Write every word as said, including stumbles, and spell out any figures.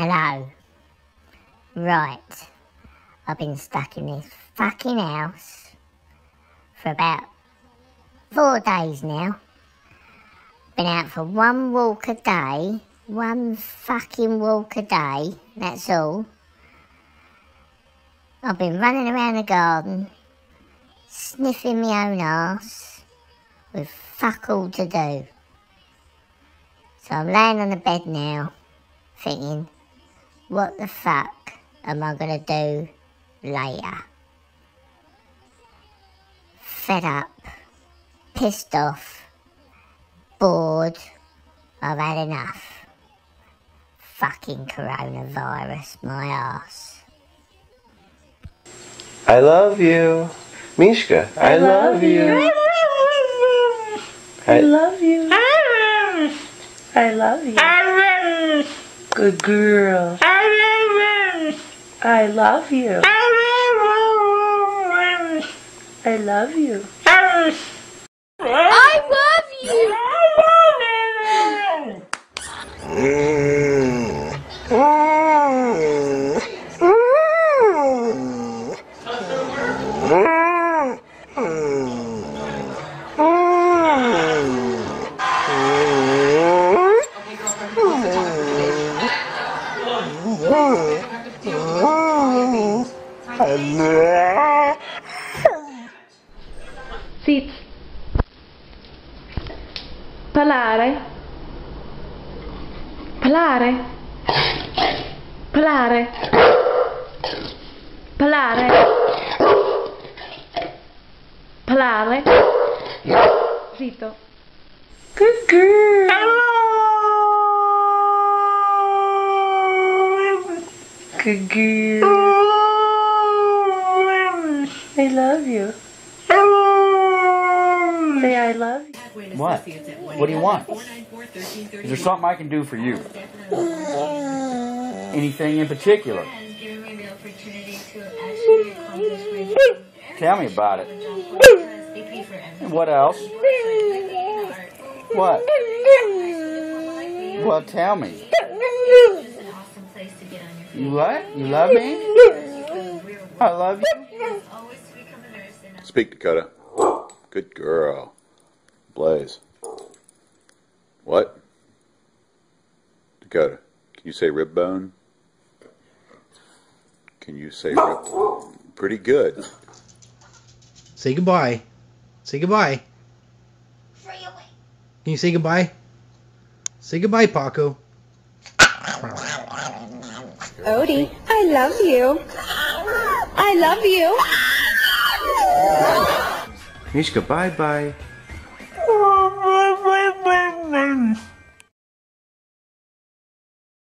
Hello. Right. I've been stuck in this fucking house for about four days now. Been out for one walk a day. One fucking walk a day. That's all. I've been running around the garden, sniffing my own arse, with fuck all to do. So I'm laying on the bed now, thinking, what the fuck am I gonna do later? Fed up, pissed off, bored, I've had enough. Fucking coronavirus, my arse. I love you. Mishka, I, I love, love you. you. I love you. I love you. Good girl. I love you. I love you. I love Sit. Parlare. Parlare. Parlare. Parlare. Parlare. Zitto. Good girl. Good girl. I love you. Say I love you. What? What do you want? Is there something I can do for you? Anything in particular? Tell me about it. What else? What? Well, tell me. You what? You love me? I love you. Speak, Dakota. Good girl. Blaze. What? Dakota, can you say rib bone? Can you say rib bone? Pretty good. Say goodbye. Say goodbye. Really? Can you say goodbye? Say goodbye, Paco. Odie, I love you. I love you. Mishka, bye-bye.